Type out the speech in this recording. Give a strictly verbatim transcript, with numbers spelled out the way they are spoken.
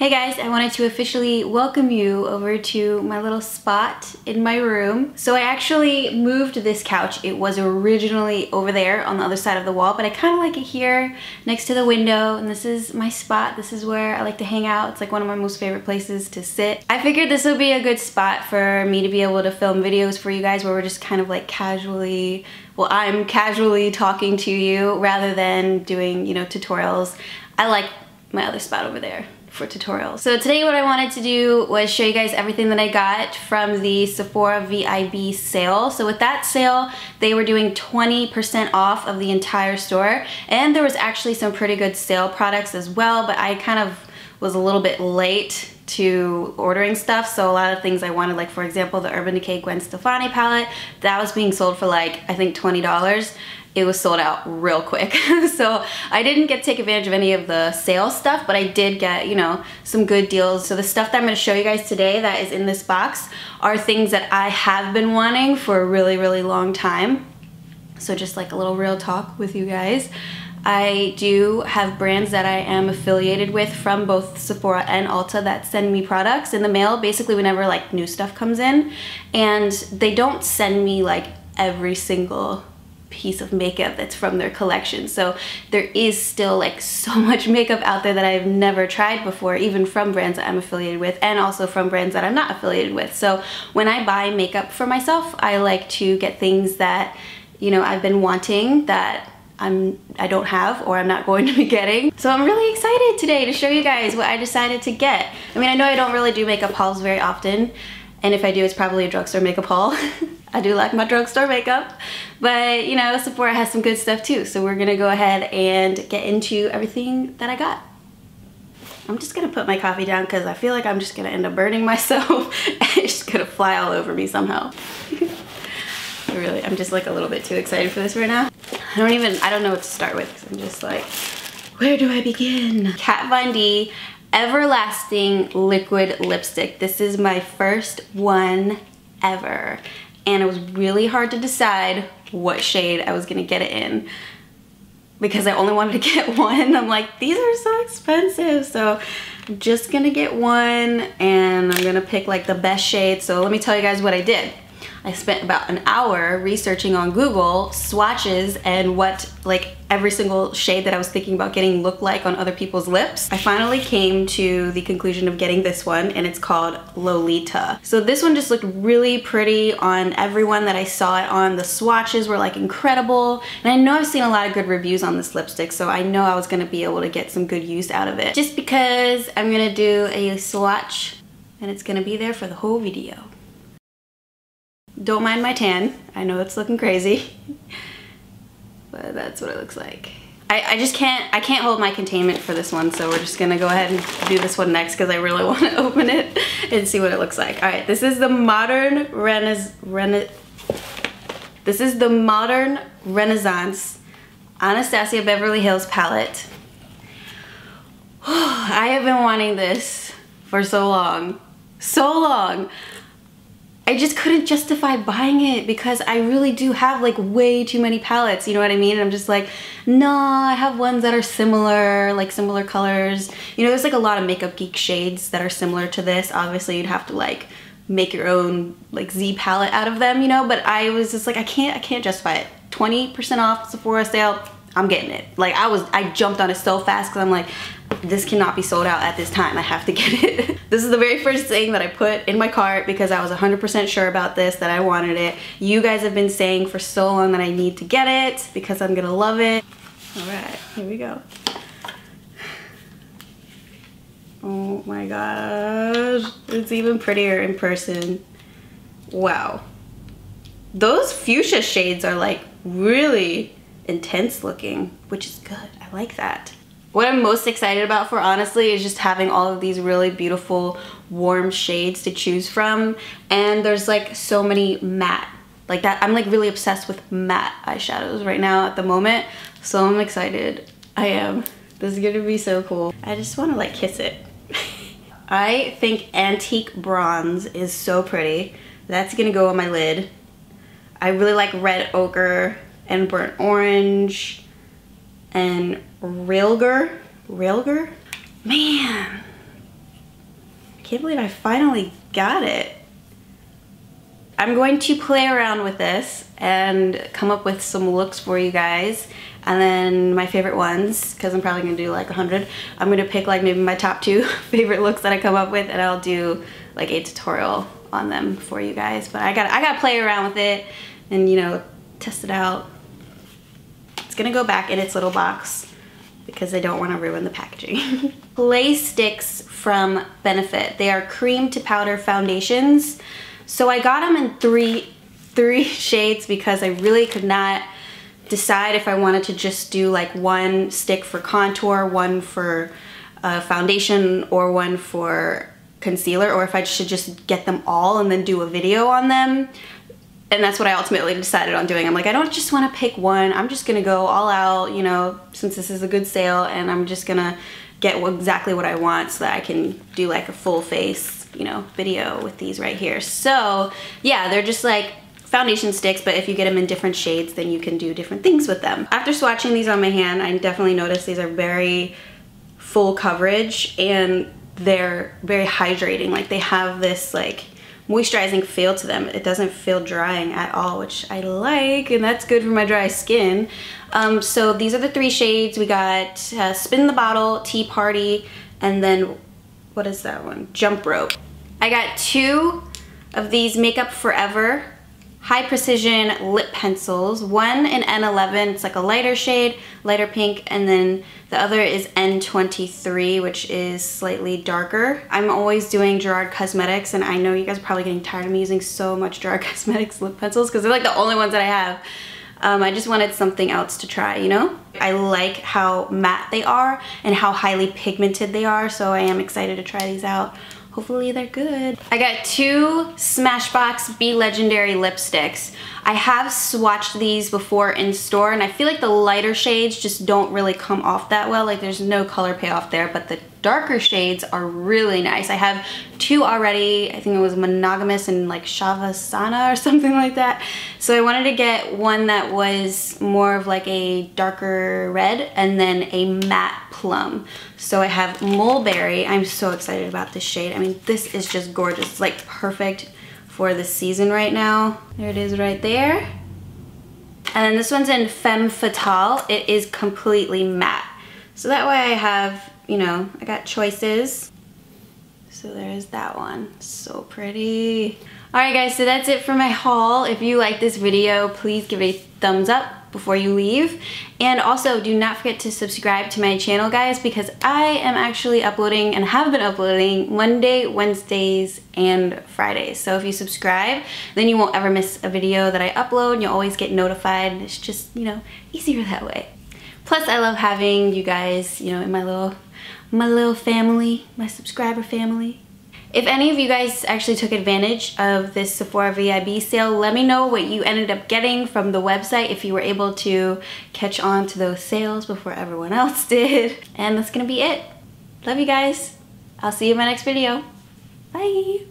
Hey guys, I wanted to officially welcome you over to my little spot in my room. So I actually moved this couch. It was originally over there on the other side of the wall, but I kind of like it here next to the window, and this is my spot. This is where I like to hang out. It's like one of my most favorite places to sit. I figured this would be a good spot for me to be able to film videos for you guys where we're just kind of like casually, well, I'm casually talking to you rather than doing, you know, tutorials. I like my other spot over there for tutorials. So today what I wanted to do was show you guys everything that I got from the Sephora V I B sale. So with that sale, they were doing twenty percent off of the entire store, and there was actually some pretty good sale products as well, but I kind of was a little bit late to ordering stuff, so a lot of things I wanted, like for example the Urban Decay Gwen Stefani palette, that was being sold for like I think twenty dollars. It was sold out real quick. So I didn't get to take advantage of any of the sale stuff, but I did get, you know, some good deals. So the stuff that I'm going to show you guys today that is in this box are things that I have been wanting for a really, really long time. So just like a little real talk with you guys. I do have brands that I am affiliated with from both Sephora and Ulta that send me products in the mail basically whenever like new stuff comes in, and they don't send me like every single piece of makeup that's from their collection. So there is still like so much makeup out there that I've never tried before, even from brands that I'm affiliated with and also from brands that I'm not affiliated with. So when I buy makeup for myself, I like to get things that, you know, I've been wanting that I'm, I don't have or I'm not going to be getting. So I'm really excited today to show you guys what I decided to get. I mean, I know I don't really do makeup hauls very often, and if I do, it's probably a drugstore makeup haul. I do like my drugstore makeup, but you know, Sephora has some good stuff too, so we're gonna go ahead and get into everything that I got. I'm just gonna put my coffee down because I feel like I'm just gonna end up burning myself and it's just gonna fly all over me somehow. I really, I'm just like a little bit too excited for this right now. I don't even, I don't know what to start with because I'm just like, where do I begin? Kat Von D Everlasting Liquid Lipstick. This is my first one ever, and it was really hard to decide what shade I was gonna get it in because I only wanted to get one. I'm like, these are so expensive, so I'm just gonna get one and I'm gonna pick like the best shade. So let me tell you guys what I did. I spent about an hour researching on Google swatches and what like every single shade that I was thinking about getting looked like on other people's lips. I finally came to the conclusion of getting this one, and it's called Lolita. So this one just looked really pretty on everyone that I saw it on. The swatches were like incredible, and I know I've seen a lot of good reviews on this lipstick, so I know I was gonna be able to get some good use out of it. Just because I'm gonna do a swatch and it's gonna be there for the whole video. Don't mind my tan. I know it's looking crazy, but that's what it looks like. I, I just can't, I can't hold my containment for this one, so we're just gonna go ahead and do this one next because I really want to open it and see what it looks like. All right, this is the Modern Renaissance, Rena this is the Modern Renaissance Anastasia Beverly Hills palette. I have been wanting this for so long, so long. I just couldn't justify buying it because I really do have like way too many palettes, you know what I mean? And I'm just like, nah, I have ones that are similar, like similar colors. You know, there's like a lot of Makeup Geek shades that are similar to this. Obviously you'd have to like make your own like Z palette out of them, you know, but I was just like, I can't, I can't justify it. twenty percent off Sephora sale, I'm getting it. Like I was, I jumped on it so fast because I'm like, this cannot be sold out at this time. I have to get it. This is the very first thing that I put in my cart because I was one hundred percent sure about this, that I wanted it. You guys have been saying for so long that I need to get it because I'm gonna love it. All right, here we go. Oh my gosh, it's even prettier in person. Wow. Those fuchsia shades are like really intense looking, which is good. I like that. What I'm most excited about for honestly is just having all of these really beautiful warm shades to choose from, and there's like so many matte like that. I'm like really obsessed with matte eyeshadows right now at the moment, so I'm excited. I am. This is gonna be so cool. I just want to like kiss it. I think antique bronze is so pretty. That's gonna go on my lid. I really like red ochre and burnt orange and Rilger, Rilger? Man, can't believe I finally got it. I'm going to play around with this and come up with some looks for you guys, and then my favorite ones, because I'm probably gonna do like a hundred. I'm gonna pick like maybe my top two favorite looks that I come up with, and I'll do like a tutorial on them for you guys. But I gotta, I gotta play around with it and, you know, test it out. It's gonna go back in its little box because I don't want to ruin the packaging. Play Sticks from Benefit. They are cream to powder foundations. So I got them in three three shades because I really could not decide if I wanted to just do like one stick for contour, one for uh, foundation, or one for concealer, or if I should just get them all and then do a video on them. And that's what I ultimately decided on doing. I'm like, I don't just want to pick one. I'm just gonna go all out, you know, since this is a good sale, and I'm just gonna get exactly what I want so that I can do like a full face, you know, video with these right here. So yeah, they're just like foundation sticks, but if you get them in different shades, then you can do different things with them. After swatching these on my hand, I definitely noticed these are very full coverage and they're very hydrating. Like, they have this like moisturizing feel to them. It doesn't feel drying at all, which I like, and that's good for my dry skin. Um, so these are the three shades. We got uh, Spin the Bottle, Tea Party, and then what is that one? Jump Rope. I got two of these Makeup Forever High Precision Lip Pencils. One in N eleven, it's like a lighter shade, lighter pink, and then the other is N twenty-three, which is slightly darker. I'm always doing Gerard Cosmetics, and I know you guys are probably getting tired of me using so much Gerard Cosmetics lip pencils because they're like the only ones that I have. Um, I just wanted something else to try, you know? I like how matte they are and how highly pigmented they are, so I am excited to try these out. Hopefully they're good. I got two Smashbox Be Legendary lipsticks. I have swatched these before in store, and I feel like the lighter shades just don't really come off that well. Like, there's no color payoff there, but the darker shades are really nice. I have two already. I think it was Monogamous and like Shavasana or something like that. So I wanted to get one that was more of like a darker red and then a matte plum. So I have Mulberry. I'm so excited about this shade. I mean, this is just gorgeous. It's like perfect for the season right now. There it is right there. And then this one's in Femme Fatale. It is completely matte. So that way I have, you know, I got choices. So there's that one. So pretty. Alright guys, so that's it for my haul. If you like this video, please give it a thumbs up before you leave, and also do not forget to subscribe to my channel, guys, because I am actually uploading and have been uploading Monday, Wednesdays, and Fridays. So if you subscribe, then you won't ever miss a video that I upload. You'll always get notified. It's just, you know, easier that way. Plus, I love having you guys, you know, in my little my little family, my subscriber family. If any of you guys actually took advantage of this Sephora V I B sale, let me know what you ended up getting from the website, if you were able to catch on to those sales before everyone else did. And that's gonna be it. Love you guys. I'll see you in my next video. Bye.